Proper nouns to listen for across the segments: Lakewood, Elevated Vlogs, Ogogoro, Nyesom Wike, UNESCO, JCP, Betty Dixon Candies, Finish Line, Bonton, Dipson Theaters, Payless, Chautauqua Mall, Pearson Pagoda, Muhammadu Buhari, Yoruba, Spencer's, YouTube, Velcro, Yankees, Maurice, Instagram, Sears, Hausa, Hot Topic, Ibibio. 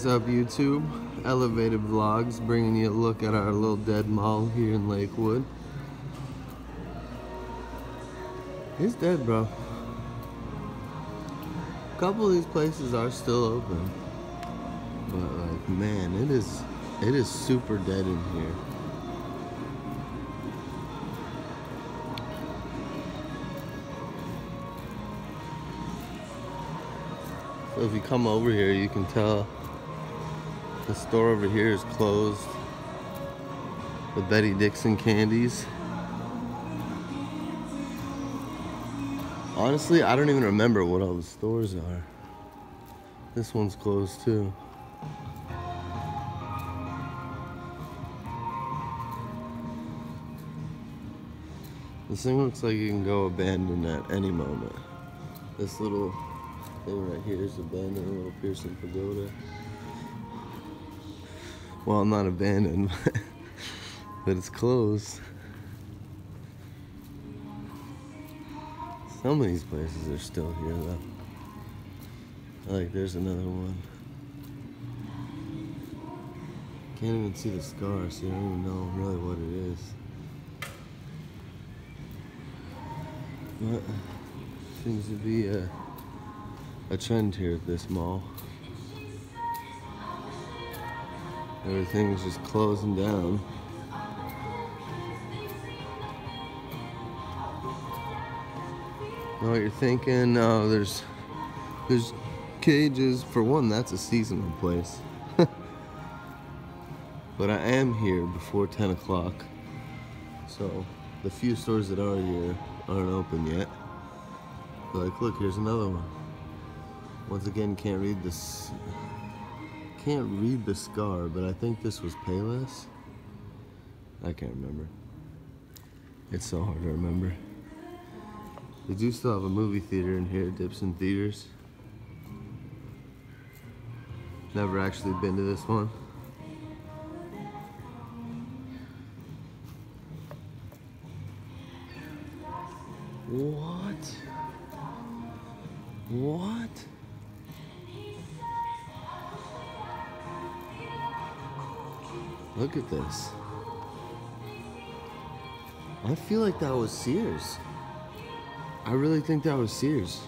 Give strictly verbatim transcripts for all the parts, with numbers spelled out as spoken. is up, YouTube? Elevated Vlogs, bringing you a look at our little dead mall here in Lakewood. It's dead, bro. A couple of these places are still open, but like, man, it is it is super dead in here. So if you come over here, you can tell the store over here is closed. The Betty Dixon Candies. Honestly, I don't even remember what all the stores are. This one's closed too. This thing looks like you can go abandoned at any moment. This little thing right here is abandoned, a little Pearson Pagoda. Well, I'm not abandoned, but it's closed. Some of these places are still here, though. Like, there's another one. Can't even see the scars, so you don't even know really what it is. But seems to be a, a trend here at this mall. Everything's just closing down. Know what you're thinking? Oh, there's there's cages. For one, that's a seasonal place. But I am here before ten o'clock, so the few stores that are here aren't open yet. But like, look, here's another one. Once again, can't read this. Can't read the scar, but I think this was Payless. I can't remember. It's so hard to remember. They do still have a movie theater in here, Dipson Theaters. Never actually been to this one. What? What? Look at this. I feel like that was Sears. I really think that was Sears.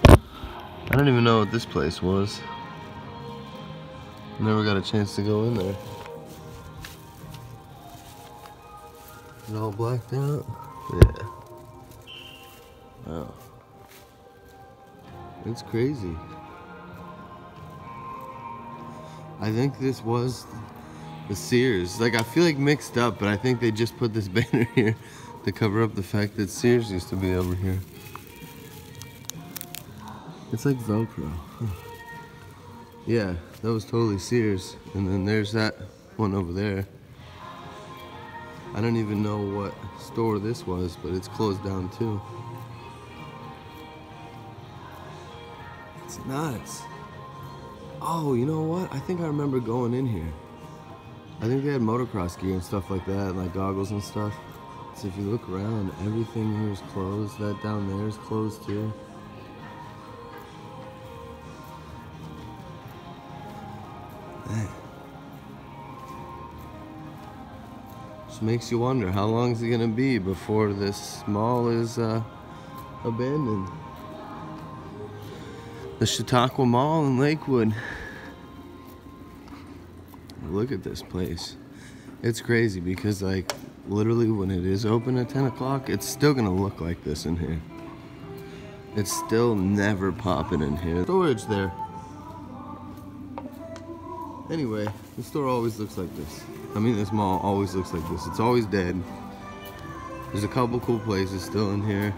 I don't even know what this place was. Never got a chance to go in there. It all blacked out? Yeah. Wow. It's crazy. I think this was the Sears. Like, I feel like mixed up, but I think they just put this banner here to cover up the fact that Sears used to be over here. It's like Velcro. Yeah, that was totally Sears. And then there's that one over there. I don't even know what store this was, but it's closed down too. It's nuts. Oh, you know what? I think I remember going in here. I think they had motocross gear and stuff like that, and like goggles and stuff. So if you look around, everything here is closed. That down there is closed too. Dang. Just makes you wonder, how long is it gonna be before this mall is uh, abandoned? The Chautauqua Mall in Lakewood. Look at this place. It's crazy because, like, literally when it is open at ten o'clock, it's still gonna look like this in here. It's still never popping in here. Storage there. Anyway, the store always looks like this. I mean, this mall always looks like this. It's always dead. There's a couple cool places still in here.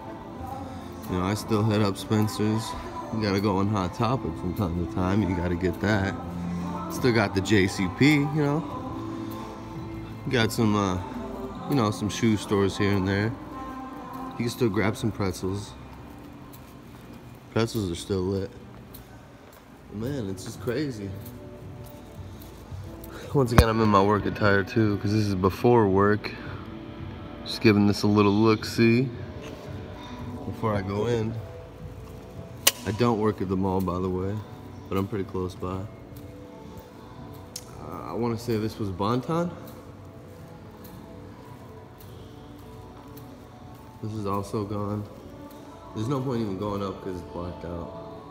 You know, I still head up Spencer's. You gotta go on Hot Topic from time to time. You gotta get that. Still got the J C P, you know. Got some, uh, you know, some shoe stores here and there. You can still grab some pretzels. Pretzels are still lit. Man, it's just crazy. Once again, I'm in my work attire too, because this is before work. Just giving this a little look-see before I go in. I don't work at the mall, by the way, but I'm pretty close by. Uh, I want to say this was Bonton. This is also gone. There's no point even going up because it's blacked out.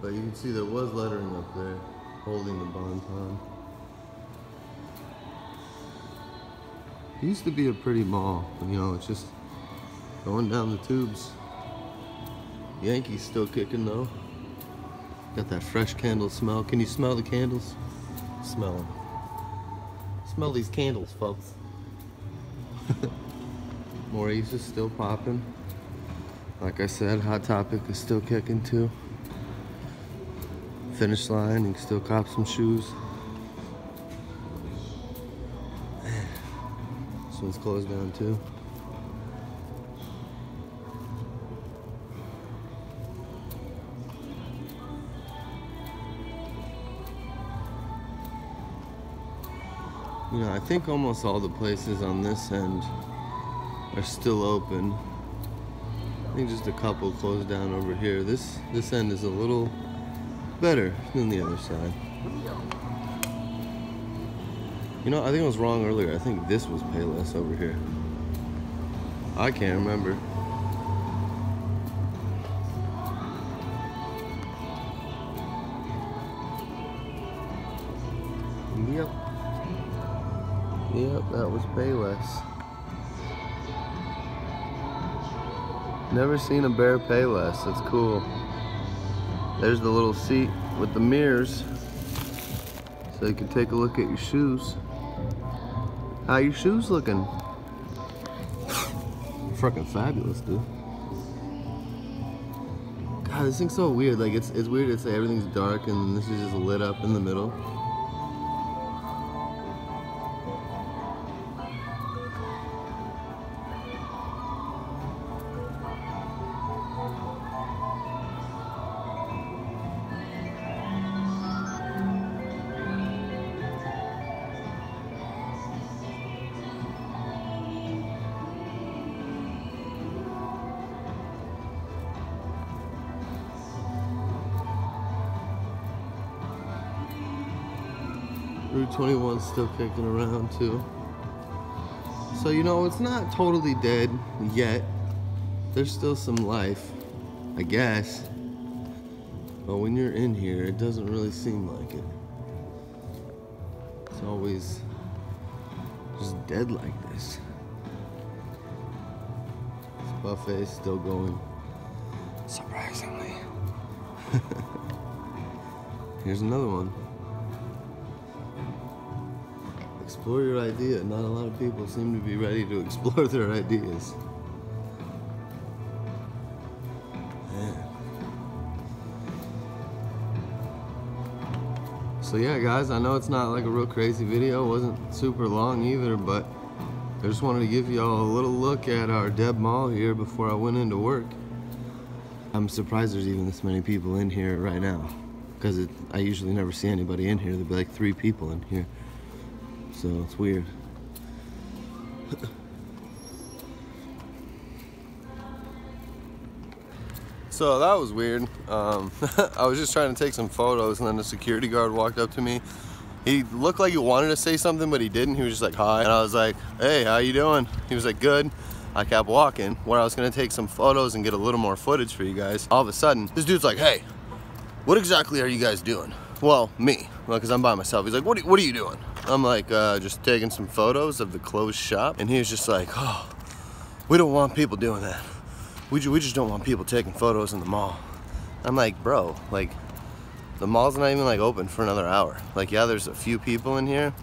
But you can see there was lettering up there holding the Bonton. It used to be a pretty mall, you know, it's just going down the tubes. Yankees still kicking though. Got that fresh candle smell. Can you smell the candles? Smell them. Smell these candles, folks. Maurice is still popping. Like I said, Hot Topic is still kicking too. Finish Line, you can still cop some shoes. This one's closed down too. You know, I think almost all the places on this end are still open. I think just a couple closed down over here. This this end is a little better than the other side. You know, I think I was wrong earlier. I think this was Payless over here. I can't remember. Yep. Yep, that was Payless. Never seen a bare Payless. That's cool. There's the little seat with the mirrors, so you can take a look at your shoes. How are your shoes looking? Freaking fabulous, dude. God, this thing's so weird. Like, it's it's weird to say everything's dark and this is just lit up in the middle. Route twenty-one's still kicking around too. So, you know, it's not totally dead yet. There's still some life, I guess. But when you're in here, it doesn't really seem like it. It's always just dead like this. This buffet's still going, surprisingly. Here's another one. Explore your idea. Not a lot of people seem to be ready to explore their ideas. Man. So yeah, guys, I know it's not like a real crazy video. It wasn't super long either, but I just wanted to give y'all a little look at our Deb Mall here before I went into work. I'm surprised there's even this many people in here right now, because I usually never see anybody in here. There'd be like three people in here. So it's weird. So that was weird. Um, I was just trying to take some photos and then the security guard walked up to me. He looked like he wanted to say something, but he didn't. He was just like, hi. And I was like, hey, how you doing? He was like, good. I kept walking where I was gonna take some photos and get a little more footage for you guys. All of a sudden, this dude's like, hey, what exactly are you guys doing? Well, me, because well, I'm by myself. He's like, what are, what are you doing? I'm like, uh, just taking some photos of the closed shop. And he was just like, oh, we don't want people doing that. We, ju we just don't want people taking photos in the mall. I'm like, bro, like, the mall's not even like open for another hour. Like, yeah, there's a few people in here.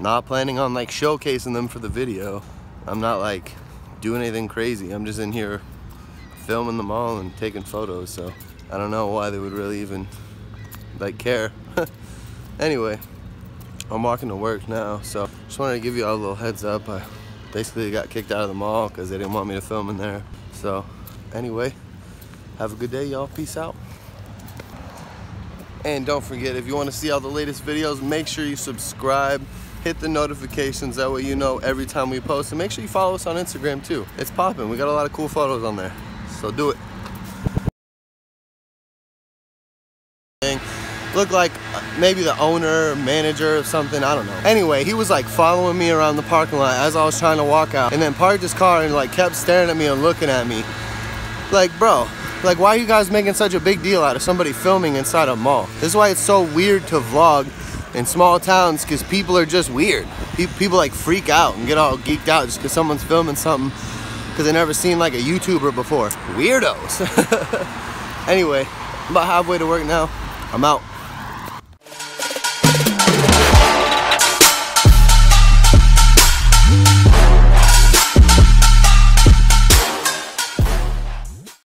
Not planning on like showcasing them for the video. I'm not like doing anything crazy. I'm just in here filming the mall and taking photos. So I don't know why they would really even like care. Anyway. I'm walking to work now, so just wanted to give you all a little heads up. I basically got kicked out of the mall because they didn't want me to film in there. So anyway, have a good day, y'all. Peace out. And don't forget, if you want to see all the latest videos, make sure you subscribe hit the notifications, that way you know every time we post. And make sure you follow us on Instagram too. It's popping. We got a lot of cool photos on there. So do it. Looked like maybe the owner, manager or something, I don't know. Anyway, he was like following me around the parking lot as I was trying to walk out, and then parked his car and like kept staring at me and looking at me. Like, bro, like why are you guys making such a big deal out of somebody filming inside a mall? This is why it's so weird to vlog in small towns, because people are just weird. People like freak out and get all geeked out just because someone's filming something because they never seen like a YouTuber before. Weirdos. Anyway, I'm about halfway to work now. I'm out.